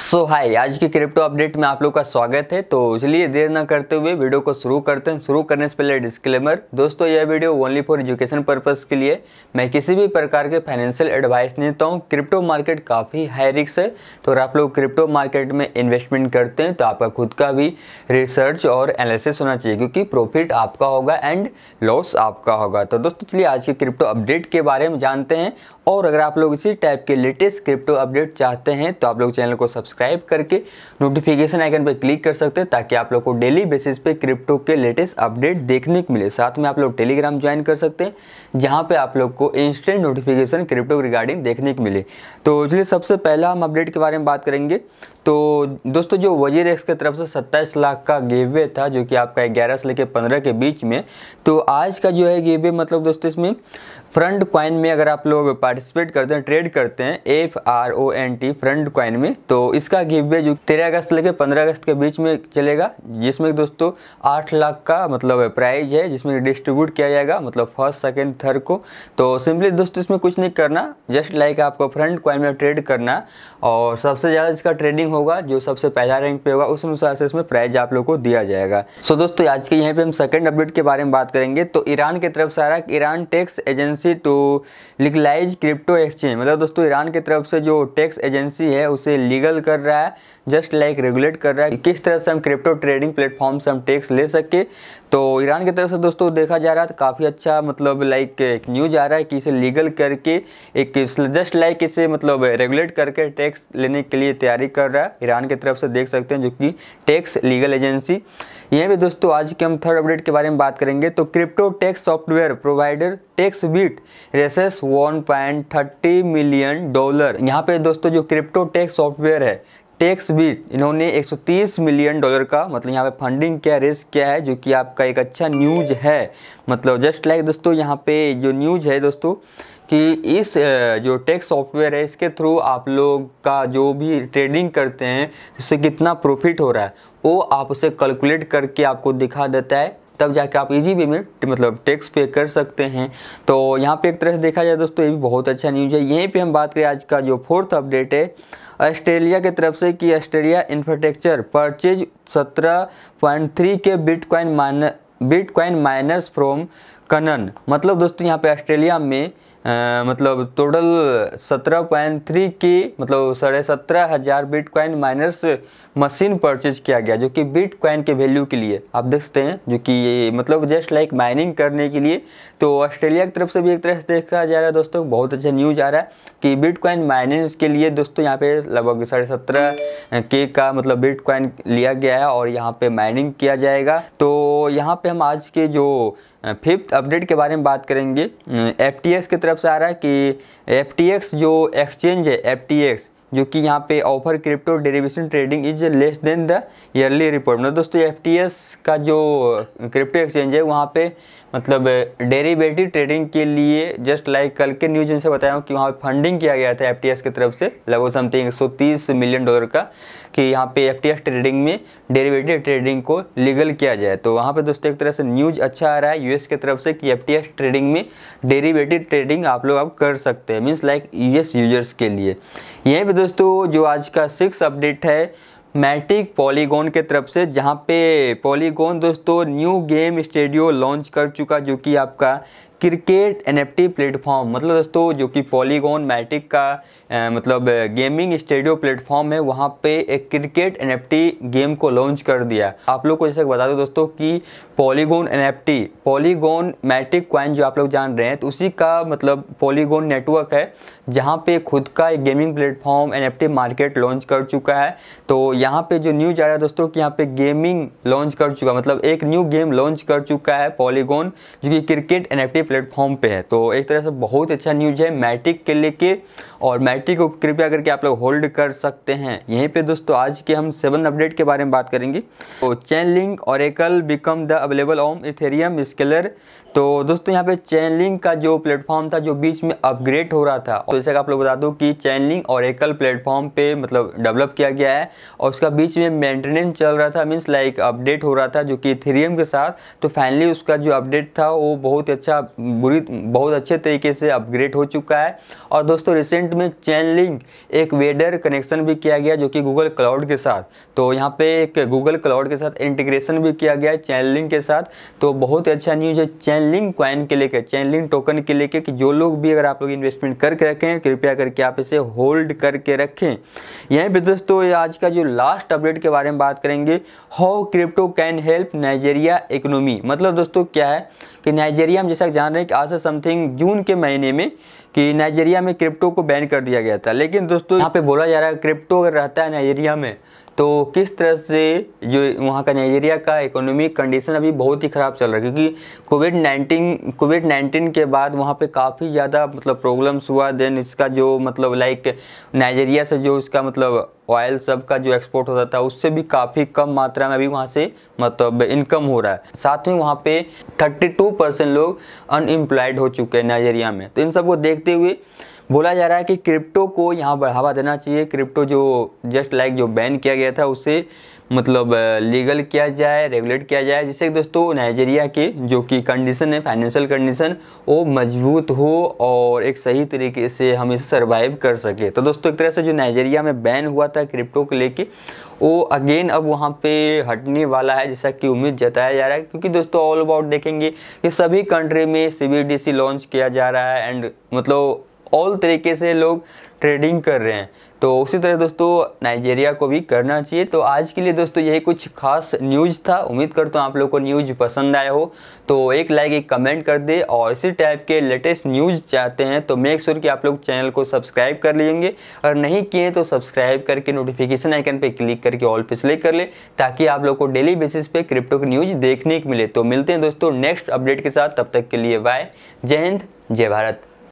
सो हाय, आज की crypto update में आप लोग का स्वागत है। तो चलिए देर ना करते हुए वीडियो को शुरू करते हैं। शुरू करने से पहले डिस्क्लेमर, दोस्तों यह video only for education purpose के लिए, मैं किसी भी प्रकार के फाइनेंशियल एडवाइस नहीं देता हूँ। क्रिप्टो मार्केट काफ़ी हाई रिस्क है, तो अगर आप लोग क्रिप्टो मार्केट में इन्वेस्टमेंट करते हैं तो आपका खुद का भी रिसर्च और एनालिसिस होना चाहिए, क्योंकि प्रॉफिट आपका होगा एंड लॉस आपका होगा। तो दोस्तों चलिए आज की क्रिप्टो अपडेट के बारे में जानते हैं, और अगर आप लोग इसी टाइप के लेटेस्ट क्रिप्टो अपडेट चाहते हैं तो आप लोग चैनल को सब्सक्राइब करके नोटिफिकेशन आइकन पर क्लिक कर सकते हैं, ताकि आप लोग को डेली बेसिस पे क्रिप्टो के लेटेस्ट अपडेट देखने को मिले। साथ में आप लोग टेलीग्राम ज्वाइन कर सकते हैं, जहां पे आप लोग को इंस्टेंट नोटिफिकेशन क्रिप्टो रिगार्डिंग देखने को मिले। तो चलिए सबसे पहला हम अपडेट के बारे में बात करेंगे। तो दोस्तों जो WazirX की तरफ से 27 लाख का गिवअवे था, जो कि आपका 11 से लेकर 15 के बीच में, तो आज का जो है गिवअवे, मतलब दोस्तों इसमें फ्रंट कॉइन में अगर आप लोग पार्टिसिपेट करते हैं, ट्रेड करते हैं FRONT फ्रंट कॉइन में, तो इसका गिवअवे जो 13 अगस्त से लेकर 15 अगस्त के बीच में चलेगा, जिसमें दोस्तों 8 लाख का मतलब प्राइज है, जिसमें डिस्ट्रीब्यूट किया जाएगा, मतलब फर्स्ट सेकेंड थर्ड को। तो सिंपली दोस्तों इसमें कुछ नहीं करना, जस्ट लाइक आपको फ्रंट कॉइन में ट्रेड करना, और सबसे ज़्यादा इसका ट्रेडिंग होगा जो सबसे पहला रैंक पे होगा, उस अनुसार से इसमें प्राइज आप लोगों को दिया जाएगा। सो दोस्तों आज के यहाँ पे हम सेकंड अपडेट के बारे में बात करेंगे। तो ईरान की तरफ से आ रहा है Iran tax agency to legalize crypto exchange, मतलब दोस्तों ईरान की तरफ से जो टैक्स एजेंसी है उसे लीगल कर रहा है, जस्ट लाइक रेगुलेट कर रहा है किस तरह से हम क्रिप्टो ट्रेडिंग प्लेटफॉर्म से हम टैक्स ले सके। तो ईरान की तरफ से दोस्तों देखा जा रहा है काफ़ी अच्छा, मतलब लाइक एक न्यूज आ रहा है कि इसे लीगल करके एक जस्ट लाइक इसे मतलब रेगुलेट करके टैक्स लेने के लिए तैयारी कर रहा है ईरान की तरफ से, देख सकते हैं, जो कि टैक्स लीगल एजेंसी। यह भी दोस्तों आज के हम थर्ड अपडेट के बारे में बात करेंगे। तो crypto tax software provider TaxBit raises $1.30 million. यहाँ पे दोस्तों जो क्रिप्टो टैक्स सॉफ्टवेयर है टैक्सबीट, इन्होंने $130 मिलियन का मतलब यहाँ पे फंडिंग क्या रेस किया है, जो कि आपका एक अच्छा न्यूज है। मतलब जस्ट लाइक दोस्तों यहाँ पे जो न्यूज है दोस्तों कि इस जो टैक्स सॉफ्टवेयर है इसके थ्रू आप लोग का जो भी ट्रेडिंग करते हैं उससे कितना प्रॉफिट हो रहा है वो आप उसे कैलकुलेट करके आपको दिखा देता है, तब जाके आप इजी वे में मतलब टैक्स पे कर सकते हैं। तो यहाँ पे एक तरह से देखा जाए दोस्तों ये भी बहुत अच्छा न्यूज़ है। यहीं पे हम बात करें आज का जो फोर्थ अपडेट है ऑस्ट्रेलिया की तरफ से, कि ऑस्ट्रेलिया इंफ्रास्ट्रक्चर परचेज 17.3 के बिटकॉइन माइनर्स फ्रॉम कनन, मतलब दोस्तों यहाँ पे ऑस्ट्रेलिया में मतलब टोटल 17.3 की मतलब 17,500 बिटकॉइन माइनर्स मशीन परचेज किया गया, जो कि बिटकॉइन के वैल्यू के लिए आप देख सकते हैं, जो कि ये मतलब जस्ट लाइक माइनिंग करने के लिए। तो ऑस्ट्रेलिया की तरफ से भी एक तरह से देखा जा रहा है दोस्तों बहुत अच्छा न्यूज़ आ रहा है कि बिटकॉइन माइनिंग के लिए दोस्तों यहाँ पे लगभग 17.5K का मतलब बिटकॉइन लिया गया है और यहाँ पे माइनिंग किया जाएगा। तो यहाँ पे हम आज के जो फिफ्थ अपडेट के बारे में बात करेंगे। FTX की तरफ से आ रहा है कि FTX जो एक्सचेंज है FTX, जो कि यहाँ पे offer crypto derivation trading is less than the yearly report, मतलब दोस्तों FTX का जो क्रिप्टो एक्सचेंज है वहाँ पे मतलब डेरिवेटिव ट्रेडिंग के लिए जस्ट लाइक कल के न्यूज इनसे बताया हूँ कि वहाँ पे फंडिंग किया गया था FTX की तरफ से लगभग समथिंग $130 मिलियन का, कि यहाँ पे FTX ट्रेडिंग में डेरिवेटिव ट्रेडिंग को लीगल किया जाए। तो वहाँ पर दोस्तों एक तरह से न्यूज़ अच्छा आ रहा है US की तरफ से कि FTX ट्रेडिंग में डेरिवेटिव ट्रेडिंग आप लोग अब कर सकते हैं, मीन्स लाइक US यूजर्स के लिए। यहीं पर दोस्तों जो आज का सिक्स अपडेट है मैटिक पॉलीगॉन के तरफ से, जहाँ पे पॉलीगॉन दोस्तों न्यू गेम स्टूडियो लॉन्च कर चुका, जो कि आपका क्रिकेट NFT प्लेटफॉर्म, मतलब दोस्तों जो कि पॉलीगॉन मैटिक का मतलब गेमिंग स्टूडियो प्लेटफॉर्म है, वहाँ पे एक क्रिकेट NFT गेम को लॉन्च कर दिया। आप लोग को जैसे बता दो दोस्तों कि Polygon NFT Polygon Matic coin जो आप लोग जान रहे हैं, तो उसी का मतलब पॉलीगॉन नेटवर्क है, जहाँ पे खुद का एक gaming platform NFT market launch कर चुका है। तो यहाँ पे जो न्यूज आ रहा है दोस्तों कि यहाँ पे गेमिंग लॉन्च कर चुका, मतलब एक न्यू गेम लॉन्च कर चुका है पॉलीगॉन, जो कि क्रिकेट NFT प्लेटफॉर्म पे है। तो एक तरह से बहुत अच्छा न्यूज है मैटिक के लेके, और मैटिक को कृपया करके आप लोग होल्ड कर सकते हैं। यहीं पे दोस्तों आज के हम 7 अपडेट के बारे में बात करेंगे। तो Chainlink oracle become the available on Ethereum scaler तो दोस्तों यहाँ पे चेनलिंक का जो प्लेटफॉर्म था जो बीच में अपग्रेड हो रहा था, तो जैसे कि आप लोग बता दूं कि चेनलिंक और एकल प्लेटफॉर्म पे मतलब डेवलप किया गया है और उसका बीच में मेंटेनेंस चल रहा था, मींस लाइक अपडेट हो रहा था जो कि इथेरियम के साथ। तो फाइनली उसका जो अपडेट था वो बहुत अच्छे तरीके से अपग्रेड हो चुका है। और दोस्तों रिसेंट में चेनलिंक एक वेडर कनेक्शन भी किया गया जो कि गूगल क्लाउड के साथ, तो यहाँ पे एक गूगल क्लाउड के साथ इंटीग्रेशन भी किया गया है चेनलिंक के साथ। तो बहुत अच्छा न्यूज़ है चेनलिंक कॉइन के लेके, चेनलिंक टोकन के लेके कि जो लोग भी अगर आप लोग इन्वेस्टमेंट करके रखें कृपया करके आप इसे होल्ड करके रखें। यहीं पे दोस्तों आज का जो लास्ट अपडेट के बारे में बात करेंगे, how crypto can help Nigeria economy. मतलब दोस्तों क्या है कि नाइजीरिया हम जैसा जान रहे हैं कि आज से समथिंग जून के महीने में कि नाइजीरिया में क्रिप्टो को बैन कर दिया गया था, लेकिन दोस्तों यहाँ पे बोला जा रहा है क्रिप्टो अगर रहता है नाइजीरिया में तो किस तरह से जो वहाँ का नाइजीरिया का इकोनॉमिक कंडीशन अभी बहुत ही ख़राब चल रहा है, क्योंकि कोविड-19 के बाद वहाँ पे काफ़ी ज़्यादा मतलब प्रॉब्लम्स हुआ। देन इसका जो मतलब लाइक नाइजीरिया से जो इसका मतलब ऑयल सब का जो एक्सपोर्ट होता था उससे भी काफ़ी कम मात्रा में अभी वहाँ से मतलब इनकम हो रहा है। साथ में वहाँ पे 32% लोग अनएम्प्लॉयड हो चुके हैं नाइजीरिया में। तो इन सबको देखते हुए बोला जा रहा है कि क्रिप्टो को यहाँ बढ़ावा देना चाहिए, क्रिप्टो जो जस्ट लाइक जो बैन किया गया था उसे मतलब लीगल किया जाए, रेगुलेट किया जाए, जिससे दोस्तों नाइजीरिया के जो कि कंडीशन है फाइनेंशियल कंडीशन वो मजबूत हो और एक सही तरीके से हम इसे सर्वाइव कर सके। तो दोस्तों एक तरह से जो नाइजीरिया में बैन हुआ था क्रिप्टो को लेके वो अगेन अब वहाँ पे हटने वाला है जैसा कि उम्मीद जताया जा रहा है, क्योंकि दोस्तों ऑल अबाउट देखेंगे कि सभी कंट्री में CBDC लॉन्च किया जा रहा है एंड मतलब ऑल तरीके से लोग ट्रेडिंग कर रहे हैं। तो उसी तरह दोस्तों नाइजीरिया को भी करना चाहिए। तो आज के लिए दोस्तों यही कुछ खास न्यूज़ था, उम्मीद करता हूँ आप लोगों को न्यूज़ पसंद आया हो। तो एक लाइक एक कमेंट कर दे और इसी टाइप के लेटेस्ट न्यूज़ चाहते हैं तो मेक श्योर कि आप लोग चैनल को सब्सक्राइब कर लेंगे, और नहीं किए तो सब्सक्राइब करके नोटिफिकेशन आइकन पर क्लिक करके ऑल पे सिलेक्ट कर ले ताकि आप लोग को डेली बेसिस पे क्रिप्टो की न्यूज़ देखने को मिले। तो मिलते हैं दोस्तों नेक्स्ट अपडेट के साथ, तब तक के लिए बाय, जय हिंद, जय भारत।